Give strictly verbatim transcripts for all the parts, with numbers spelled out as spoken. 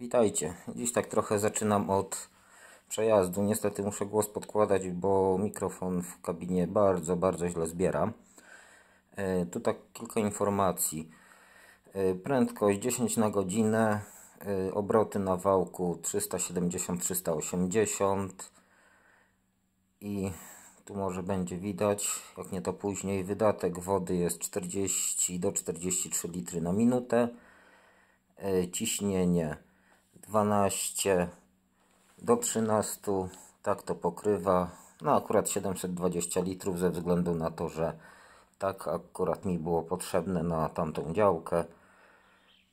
Witajcie, dziś tak trochę zaczynam od przejazdu. Niestety muszę głos podkładać, bo mikrofon w kabinie bardzo, bardzo źle zbiera. Yy, tu tak kilka informacji. Yy, prędkość dziesięć na godzinę, yy, obroty na wałku trzysta siedemdziesiąt trzysta osiemdziesiąt i tu może będzie widać, jak nie to później, wydatek wody jest czterdzieści do czterdziestu trzech litrów na minutę, yy, ciśnienie dwanaście do trzynastu, tak to pokrywa, no akurat siedemset dwadzieścia litrów, ze względu na to, że tak akurat mi było potrzebne na tamtą działkę.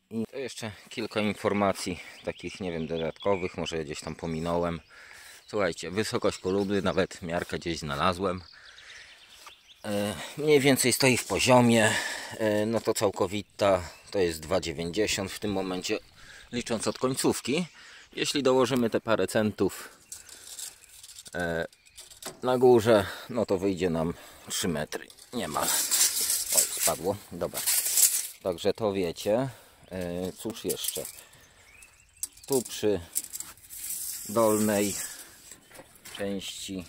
I to jeszcze kilka informacji takich, nie wiem, dodatkowych, może gdzieś tam pominąłem. Słuchajcie, wysokość koluby, nawet miarkę gdzieś znalazłem, mniej więcej stoi w poziomie, no to całkowita to jest dwa dziewięćdziesiąt w tym momencie, licząc od końcówki. Jeśli dołożymy te parę centów e, na górze, no to wyjdzie nam trzy metry niemal. Oj, spadło, dobra, także to wiecie. E, cóż jeszcze, tu przy dolnej części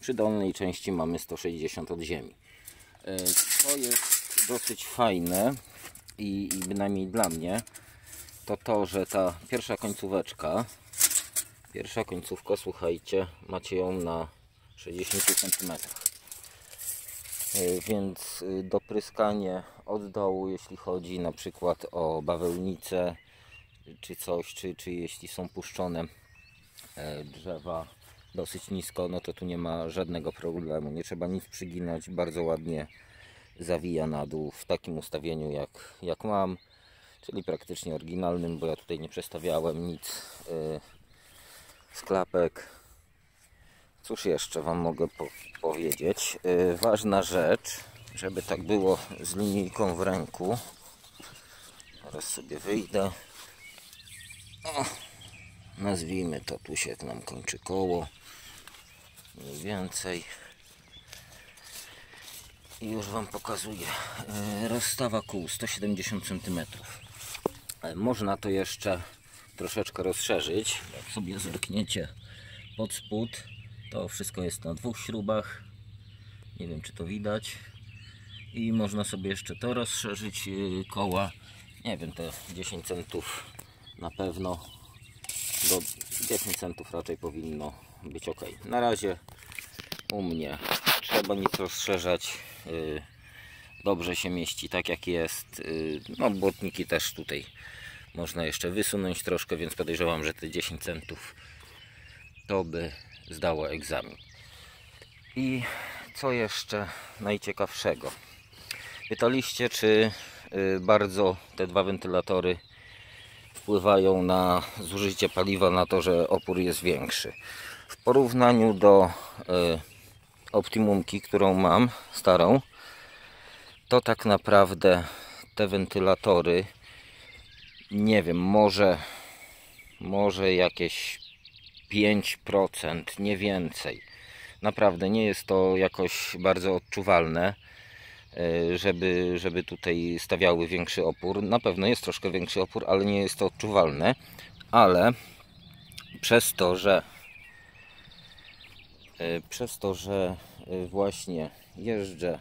przy dolnej części mamy sto sześćdziesiąt od ziemi, e, co jest dosyć fajne i, i bynajmniej dla mnie, to to, że ta pierwsza końcóweczka, pierwsza końcówka, słuchajcie, macie ją na sześćdziesięciu centymetrach, więc dopryskanie od dołu, jeśli chodzi na przykład o bawełnicę czy coś, czy, czy jeśli są puszczone drzewa dosyć nisko, no to tu nie ma żadnego problemu, nie trzeba nic przyginać, bardzo ładnie zawija na dół w takim ustawieniu jak, jak mam, czyli praktycznie oryginalnym, bo ja tutaj nie przestawiałem nic yy, z klapek. Cóż jeszcze Wam mogę po powiedzieć? Yy, ważna rzecz, żeby tak było z linijką w ręku. Teraz sobie wyjdę. O, nazwijmy to, tu się nam kończy koło. Mniej więcej. I już Wam pokazuję. Yy, rozstawa kół sto siedemdziesiąt centymetrów. Można to jeszcze troszeczkę rozszerzyć. Jak sobie zerkniecie pod spód, to wszystko jest na dwóch śrubach. Nie wiem, czy to widać. I można sobie jeszcze to rozszerzyć. Koła, nie wiem, te dziesięć centów na pewno. Do dziesięciu centów raczej powinno być ok. Na razie u mnie trzeba nic rozszerzać. Dobrze się mieści tak jak jest. No, błotniki też tutaj można jeszcze wysunąć troszkę, więc podejrzewam, że te dziesięć centów to by zdało egzamin. I co jeszcze najciekawszego? Pytaliście, czy bardzo te dwa wentylatory wpływają na zużycie paliwa, na to, że opór jest większy. W porównaniu do optimumki, którą mam, starą, to tak naprawdę te wentylatory, nie wiem, może może jakieś pięć procent, nie więcej. Naprawdę nie jest to jakoś bardzo odczuwalne, żeby, żeby tutaj stawiały większy opór. Na pewno jest troszkę większy opór, ale nie jest to odczuwalne. Ale przez to, że przez to, że właśnie jeżdżę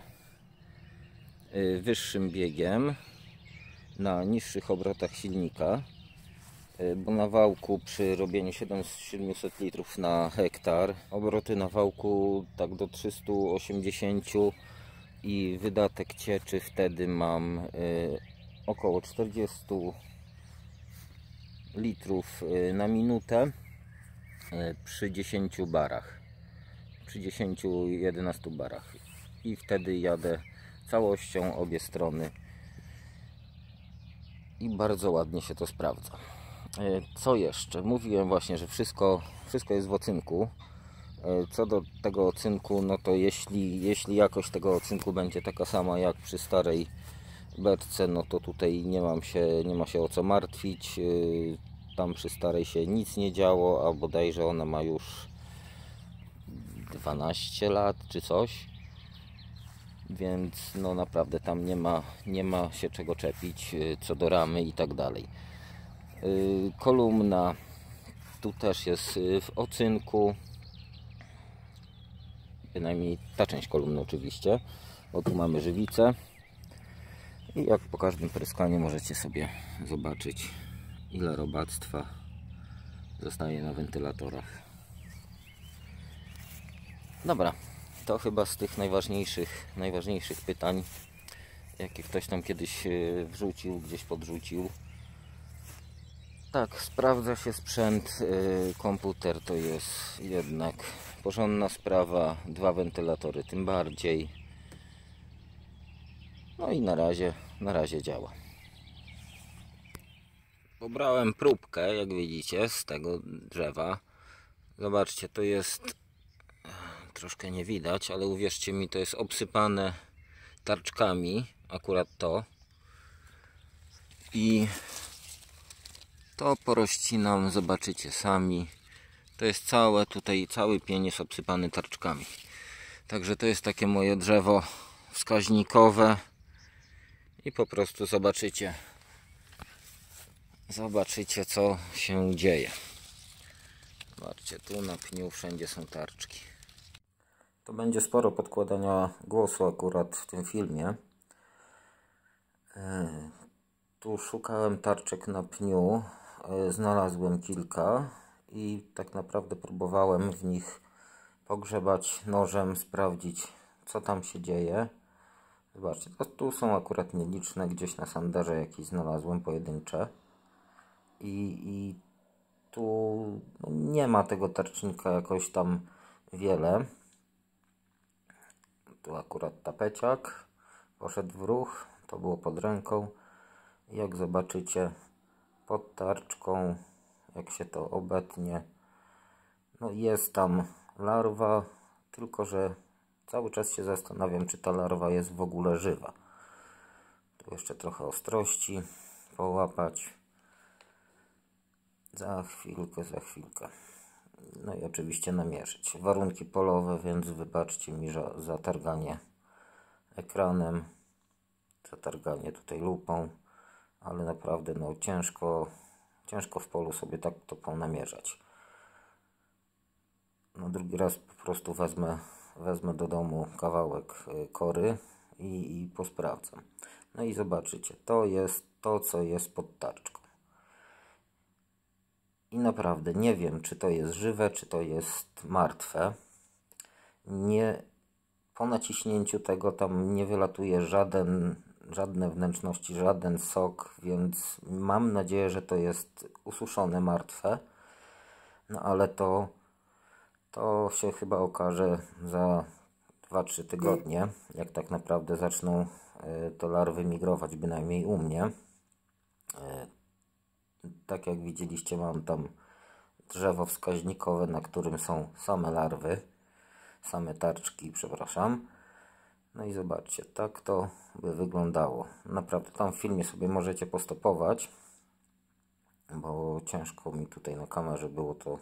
wyższym biegiem na niższych obrotach silnika, bo na wałku przy robieniu siedemset litrów na hektar, obroty na wałku tak do trzystu osiemdziesięciu i wydatek cieczy wtedy mam około czterdziestu litrów na minutę przy dziesięciu barach. Przy dziesięciu jedenastu barach, i wtedy jadę całością, obie strony, i bardzo ładnie się to sprawdza. Co jeszcze? Mówiłem właśnie, że wszystko, wszystko jest w ocynku. Co do tego ocynku, no to jeśli, jeśli jakość tego ocynku będzie taka sama jak przy starej berce, no to tutaj nie mam się, nie ma się o co martwić. Tam przy starej się nic nie działo, a bodajże ona ma już dwanaście lat czy coś, więc no naprawdę tam nie ma, nie ma się czego czepić co do ramy i tak dalej. kolumna tu też jest w ocynku, bynajmniej ta część kolumny oczywiście, bo tu mamy żywicę i jak po każdym pryskaniu możecie sobie zobaczyć, ile robactwa zostaje na wentylatorach. Dobra, to chyba z tych najważniejszych, najważniejszych pytań, jakie ktoś tam kiedyś wrzucił, gdzieś podrzucił. Tak, sprawdza się sprzęt, komputer to jest jednak porządna sprawa, dwa wentylatory tym bardziej. No i na razie, na razie działa. Pobrałem próbkę, jak widzicie, z tego drzewa. Zobaczcie, to jest troszkę nie widać, ale uwierzcie mi, to jest obsypane tarczkami, akurat to. I to porozcinam, zobaczycie sami. To jest całe, tutaj cały pień jest obsypany tarczkami. Także to jest takie moje drzewo wskaźnikowe. I po prostu zobaczycie, zobaczycie co się dzieje. Zobaczcie, tu na pniu wszędzie są tarczki. To będzie sporo podkładania głosu akurat w tym filmie. Tu szukałem tarczek na pniu. Znalazłem kilka i tak naprawdę próbowałem w nich pogrzebać nożem, sprawdzić co tam się dzieje. Zobaczcie, tu są akurat nieliczne, gdzieś na sandarze jakieś znalazłem pojedyncze i, i tu nie ma tego tarcznika jakoś tam wiele. Tu akurat tapeciak poszedł w ruch, to było pod ręką. Jak zobaczycie, pod tarczką, jak się to obetnie, no jest tam larwa, tylko że cały czas się zastanawiam, czy ta larwa jest w ogóle żywa. Tu jeszcze trochę ostrości połapać. Za chwilkę, za chwilkę. No i oczywiście namierzyć. Warunki polowe, więc wybaczcie mi za zatarganie ekranem, zatarganie tutaj lupą. Ale naprawdę no, ciężko, ciężko w polu sobie tak to ponamierzać. No, drugi raz po prostu wezmę, wezmę do domu kawałek kory i, i posprawdzam. No i zobaczycie, to jest to, co jest pod tarczką. I naprawdę nie wiem, czy to jest żywe, czy to jest martwe. Nie, po naciśnięciu tego tam nie wylatuje żaden... żadne wnętrzności, żaden sok, więc mam nadzieję, że to jest ususzone, martwe. No ale to, to się chyba okaże za dwa trzy tygodnie, jak tak naprawdę zaczną te larwy migrować, bynajmniej u mnie. Tak jak widzieliście, mam tam drzewo wskaźnikowe, na którym są same larwy, same tarczki, przepraszam. No i zobaczcie, tak to by wyglądało. Naprawdę tam w filmie sobie możecie postopować, bo ciężko mi tutaj na kamerze było to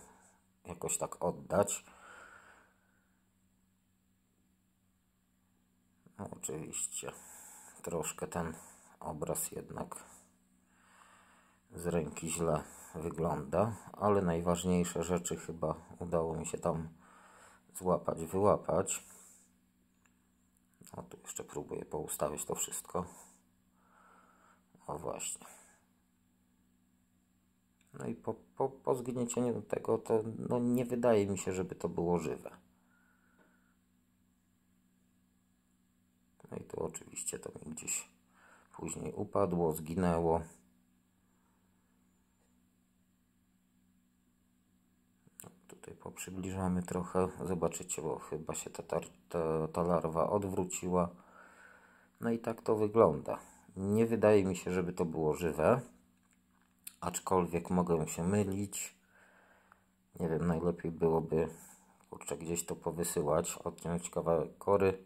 jakoś tak oddać. No oczywiście troszkę ten obraz jednak z ręki źle wygląda, ale najważniejsze rzeczy chyba udało mi się tam złapać, wyłapać. O, tu jeszcze próbuję poustawić to wszystko. O właśnie. No i po, po, po zgniecieniu tego to no, nie wydaje mi się, żeby to było żywe. No i tu oczywiście to mi gdzieś później upadło, zginęło. Tutaj poprzybliżamy trochę, zobaczycie, bo chyba się ta, ta, ta larwa odwróciła. No i tak to wygląda. Nie wydaje mi się, żeby to było żywe, aczkolwiek mogę się mylić. Nie wiem, najlepiej byłoby kurczę, gdzieś to powysyłać, odciąć kawałek kory,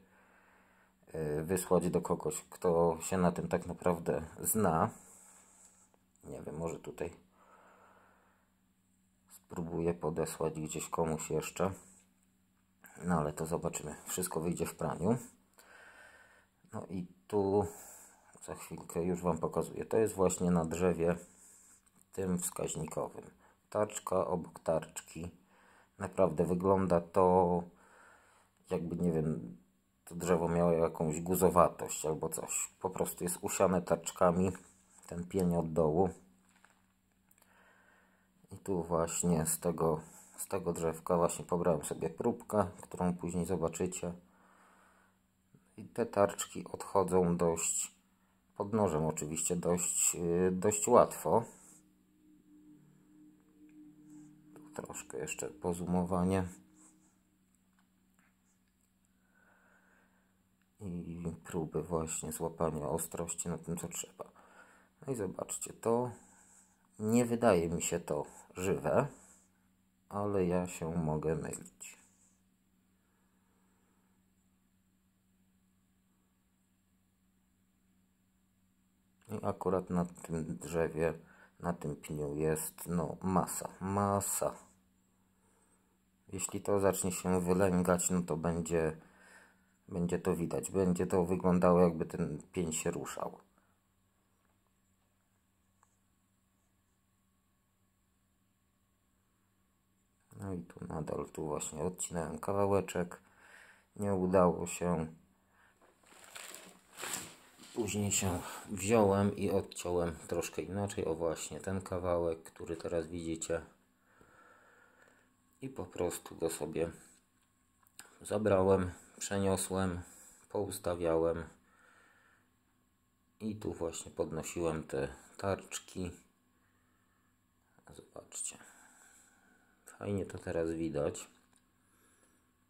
yy, wysłać do kogoś, kto się na tym tak naprawdę zna. Nie wiem, może tutaj próbuję podesłać gdzieś komuś jeszcze. No ale to zobaczymy. Wszystko wyjdzie w praniu. No i tu za chwilkę już Wam pokazuję. To jest właśnie na drzewie tym wskaźnikowym. Tarczka obok tarczki. Naprawdę wygląda to, jakby, nie wiem, to drzewo miało jakąś guzowatość albo coś. Po prostu jest usiane tarczkami, ten pień od dołu. I tu właśnie z tego, z tego drzewka właśnie pobrałem sobie próbkę, którą później zobaczycie. I te tarczki odchodzą dość, pod nożem oczywiście, dość, dość łatwo. Tu troszkę jeszcze pozumowanie. I próby właśnie złapania ostrości na tym, co trzeba. No i zobaczcie, to nie wydaje mi się to żywe, ale ja się mogę mylić. I akurat na tym drzewie, na tym pniu jest no masa, masa. Jeśli to zacznie się wylęgać, no to będzie, będzie to widać. Będzie to wyglądało, jakby ten pień się ruszał. No i tu nadal, tu właśnie odcinałem kawałeczek. Nie udało się. Później się wziąłem i odciąłem troszkę inaczej. O właśnie ten kawałek, który teraz widzicie. I po prostu go sobie zabrałem, przeniosłem, poustawiałem. I tu właśnie podnosiłem te tarczki. Zobaczcie. Fajnie to teraz widać.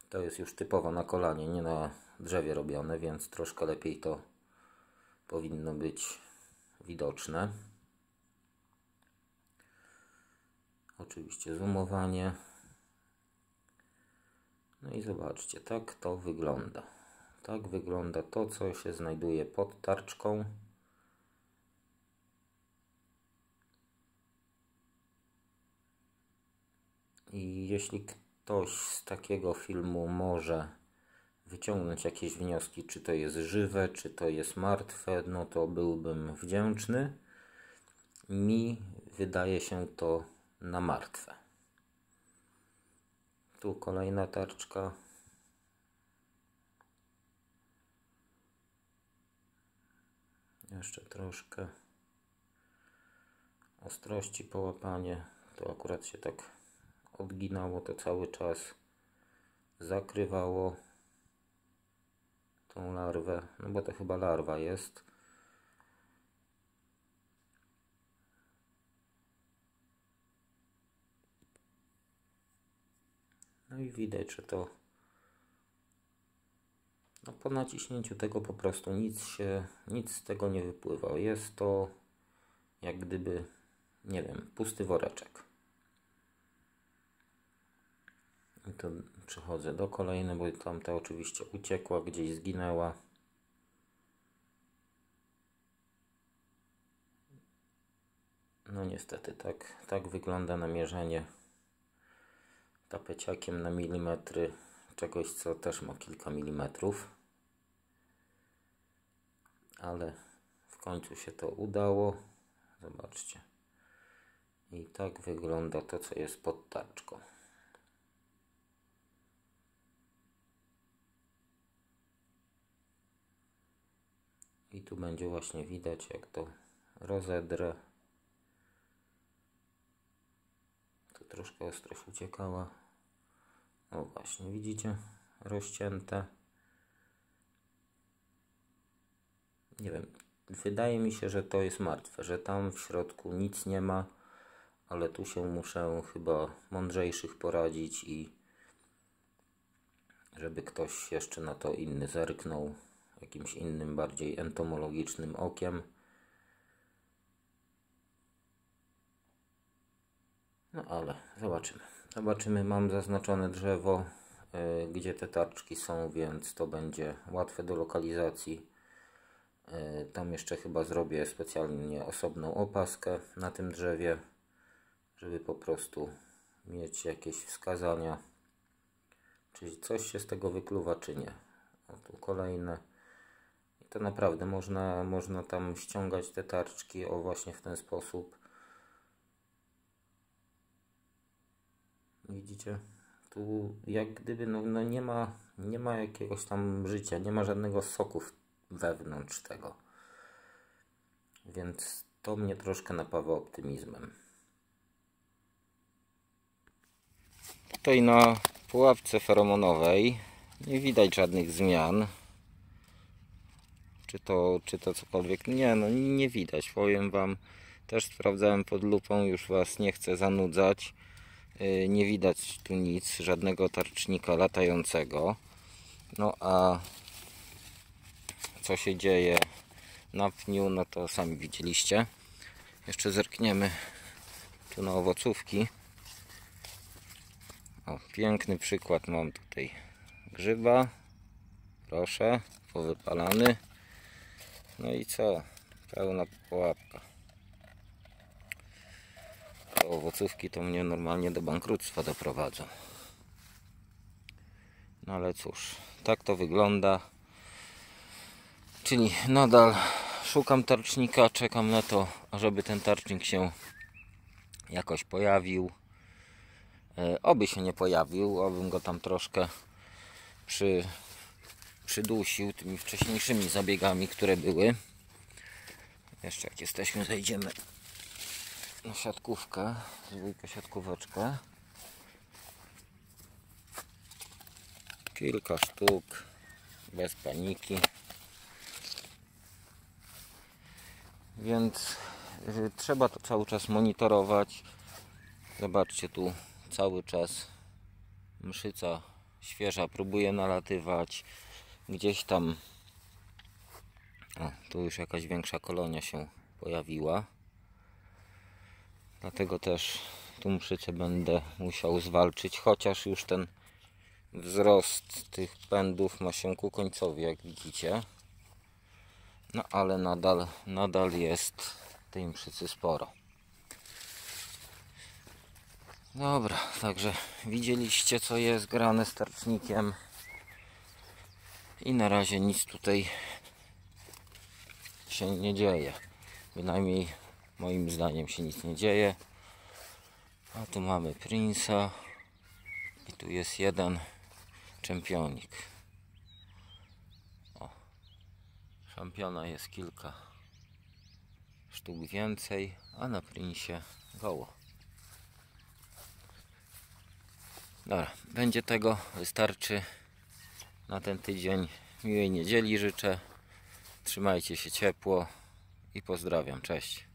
To jest już typowo na kolanie, nie na drzewie robione, więc troszkę lepiej to powinno być widoczne. Oczywiście zoomowanie. No i zobaczcie, tak to wygląda. Tak wygląda to, co się znajduje pod tarczką. I jeśli ktoś z takiego filmu może wyciągnąć jakieś wnioski, czy to jest żywe, czy to jest martwe, no to byłbym wdzięczny. Mi wydaje się to na martwe. Tu kolejna tarczka. Jeszcze troszkę ostrości, połapanie. To akurat się tak odginało, to cały czas zakrywało tą larwę, no bo to chyba larwa jest. No i widać, że to no po naciśnięciu tego po prostu nic się, nic z tego nie wypływa. Jest to jak gdyby, nie wiem, pusty woreczek. I to przechodzę do kolejnej, bo tamta oczywiście uciekła, gdzieś zginęła. No niestety tak, tak wygląda namierzenie tapeciakiem na milimetry czegoś, co też ma kilka milimetrów. Ale w końcu się to udało. Zobaczcie. I tak wygląda to, co jest pod tarczką. I tu będzie właśnie widać, jak to rozedrę. Tu troszkę ostrość uciekała. O właśnie, widzicie? Rozcięte. Nie wiem, wydaje mi się, że to jest martwe, że tam w środku nic nie ma, ale tu się muszę chyba mądrzejszych poradzić i żeby ktoś jeszcze na to inny zerknął. Jakimś innym, bardziej entomologicznym okiem. No ale zobaczymy. Zobaczymy, mam zaznaczone drzewo, yy, gdzie te tarczki są, więc to będzie łatwe do lokalizacji. Yy, tam jeszcze chyba zrobię specjalnie osobną opaskę na tym drzewie, żeby po prostu mieć jakieś wskazania, czy coś się z tego wykluwa, czy nie. O, tu kolejne. To naprawdę można, można tam ściągać te tarczki o właśnie w ten sposób, widzicie, tu jak gdyby no, no nie ma, nie ma jakiegoś tam życia, nie ma żadnego soku wewnątrz tego. Więc to mnie troszkę napawa optymizmem. Tutaj na pułapce feromonowej nie widać żadnych zmian. Czy to, czy to cokolwiek? Nie, no nie widać. Powiem Wam, też sprawdzałem pod lupą, już Was nie chcę zanudzać. Yy, nie widać tu nic, żadnego tarcznika latającego. No a co się dzieje na pniu, no to sami widzieliście. Jeszcze zerkniemy tu na owocówki. O, piękny przykład mam tutaj grzyba. Proszę, powypalany. No i co? Pełna pułapka. Te owocówki to mnie normalnie do bankructwa doprowadzą. No ale cóż, tak to wygląda. Czyli nadal szukam tarcznika, czekam na to, żeby ten tarcznik się jakoś pojawił. Oby się nie pojawił, obym go tam troszkę przy, przydusił tymi wcześniejszymi zabiegami, które były. Jeszcze jak jesteśmy, zejdziemy na siatkówkę, zwykłą siatkóweczkę. Kilka sztuk, bez paniki. Więc trzeba to cały czas monitorować. Zobaczcie tu. Cały czas mszyca świeża próbuje nalatywać. Gdzieś tam, o, tu już jakaś większa kolonia się pojawiła. Dlatego też tu mszycę będę musiał zwalczyć. Chociaż już ten wzrost tych pędów ma się ku końcowi, jak widzicie. No ale nadal, nadal jest tej mszycy sporo. Dobra, także widzieliście, co jest grane z tarcznikiem i na razie nic tutaj się nie dzieje, bynajmniej moim zdaniem się nic nie dzieje. A tu mamy Prince'a i tu jest jeden czempionik. O, szampiona jest kilka sztuk więcej, a na Prince'ie goło. Dobra, będzie tego, wystarczy na ten tydzień. Miłej niedzieli życzę, trzymajcie się ciepło i pozdrawiam, cześć.